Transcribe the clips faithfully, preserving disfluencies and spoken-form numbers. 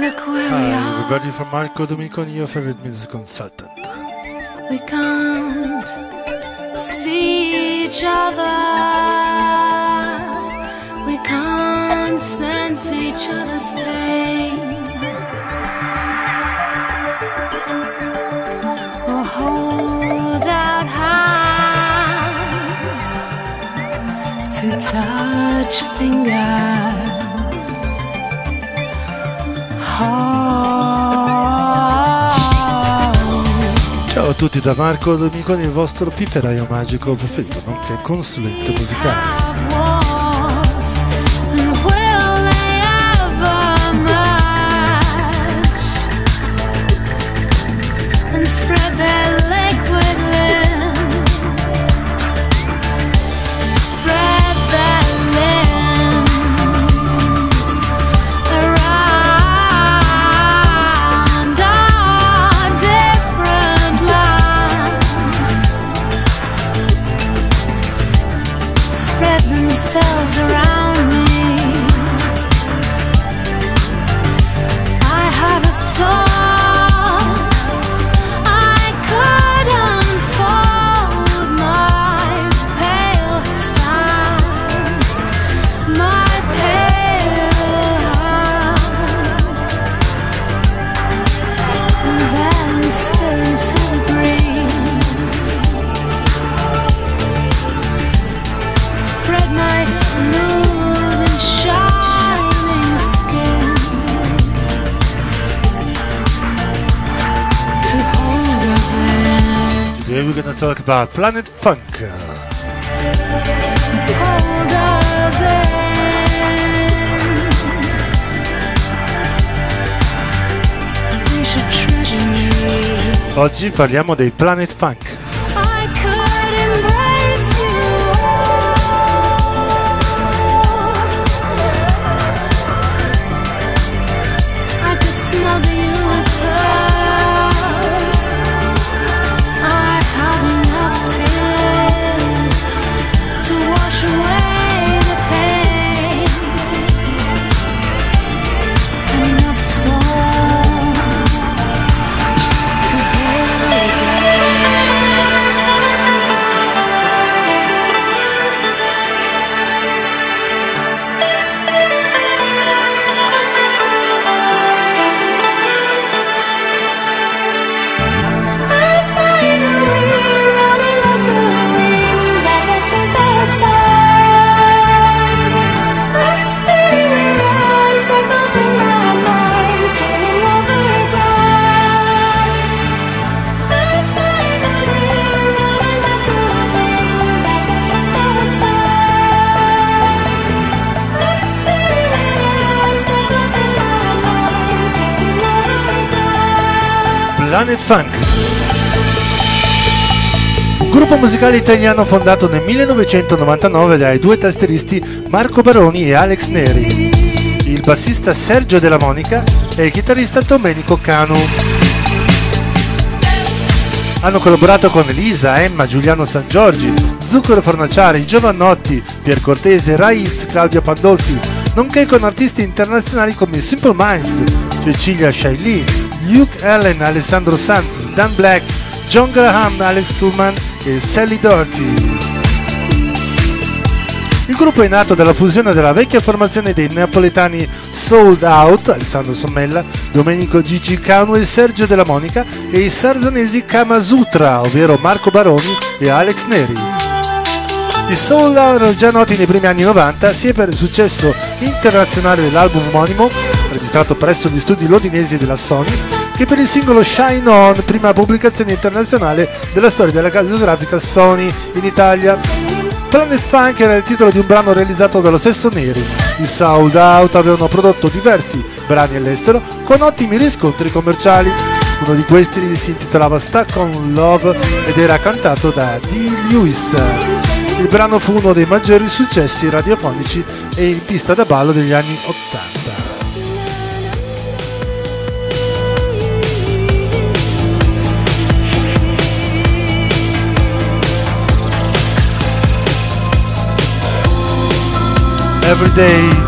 Look where Hi, we are. Everybody from Marco Domenico, your favorite music consultant. We can't see each other. We can't sense each other's pain. Or hold out hands to touch fingers. Ciao a tutti da Marco Domiconi, il vostro pitteraio magico preferito, nonché consulente musicale. Talk about Planet Funk. Oggi parliamo dei Planet Funk. Planet Funk, un gruppo musicale italiano fondato nel millenovecentonovantanove dai due tastieristi Marco Baroni e Alex Neri, il bassista Sergio Della Monica e il chitarrista Domenico Canu. Hanno collaborato con Elisa, Emma, Giuliano Sangiorgi, Zucchero Fornaciari, Jovanotti, Pier Cortese, Raiz, Claudio Pandolfi, nonché con artisti internazionali come Simple Minds, Cecilia Shaili, Luke Allen, Alessandro Santos, Dan Black, John Graham, Alex Sullivan e Sally Dorothy. Il gruppo è nato dalla fusione della vecchia formazione dei napoletani Sold Out, Alessandro Sommella, Domenico Gigi Canu e Sergio Della Monica, e i sardanesi Kama Sutra, ovvero Marco Baroni e Alex Neri. I Sold Out erano già noti nei primi anni novanta sia per il successo internazionale dell'album omonimo, registrato presso gli studi londinesi della Sony, che per il singolo Shine On, prima pubblicazione internazionale della storia della casa discografica Sony in Italia. Planet Funk era il titolo di un brano realizzato dallo stesso Neri. I Sold Out avevano prodotto diversi brani all'estero con ottimi riscontri commerciali. Uno di questi si intitolava Stuck on Love ed era cantato da Dee Lewis. Il brano fu uno dei maggiori successi radiofonici e in pista da ballo degli anni ottanta. Every day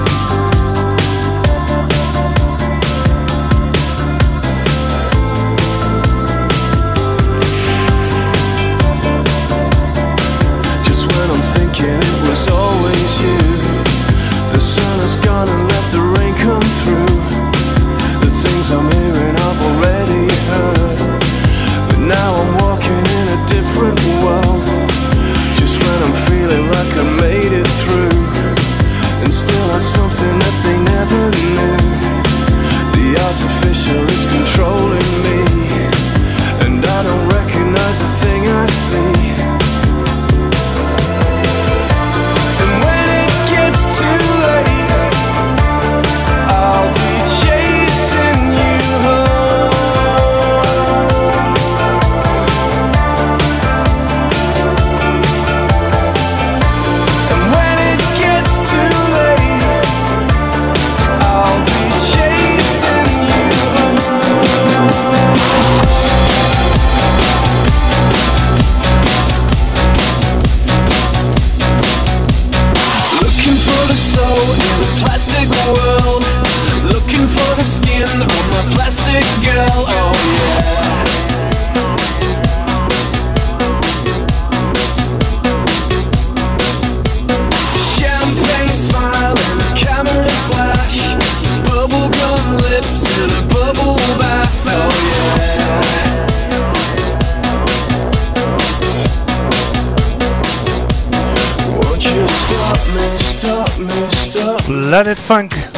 Planet Funk.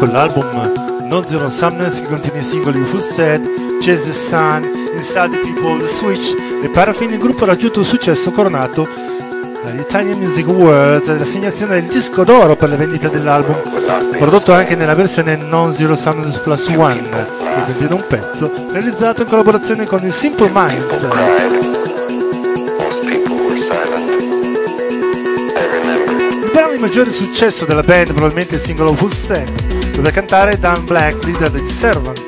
Con l'album Non Zero Sumness, che contiene i singoli Who Said, Chase the Sun, Inside the People, The Switch e Paraffin, il gruppo ha raggiunto un successo coronato dall'Italian Music Awards e l'assegnazione del disco d'oro per la vendita dell'album, prodotto anche nella versione Non Zero Sumness Plus One, che contiene un pezzo realizzato in collaborazione con i Simple Minds. Il maggiore successo della band probabilmente il singolo Who Said, dove cantare Dan Black, leader degli Servant.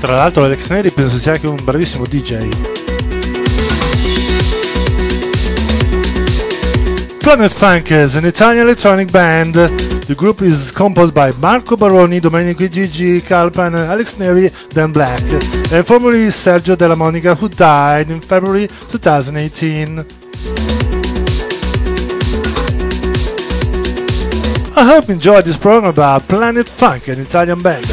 Tra l'altro Alex Neri penso sia anche un bravissimo D J. Planet Funk is an Italian electronic band. The group is composed by Marco Baroni, Domenico Gigi, Calpan, Alex Neri, Dan Black, and formerly Sergio Della Monica, who died in February twenty eighteen. I hope you enjoyed this program about Planet Funk, an Italian band.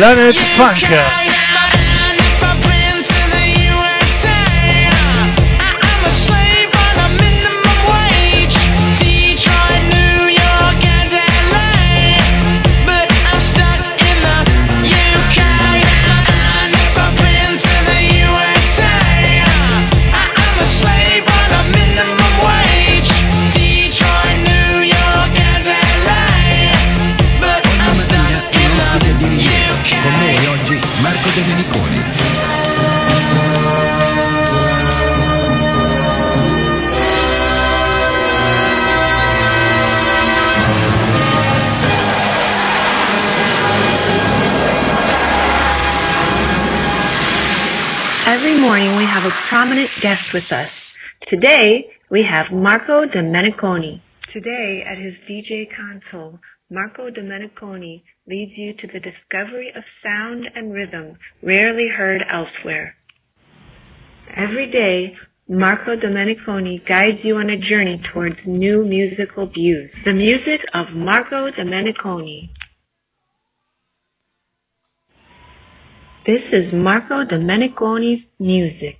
Planet Funk. Prominent guest with us. Today, we have Marco Domeniconi. Today, at his D J console, Marco Domeniconi leads you to the discovery of sound and rhythm rarely heard elsewhere. Every day, Marco Domeniconi guides you on a journey towards new musical views. The music of Marco Domeniconi. This is Marco Domenico's music.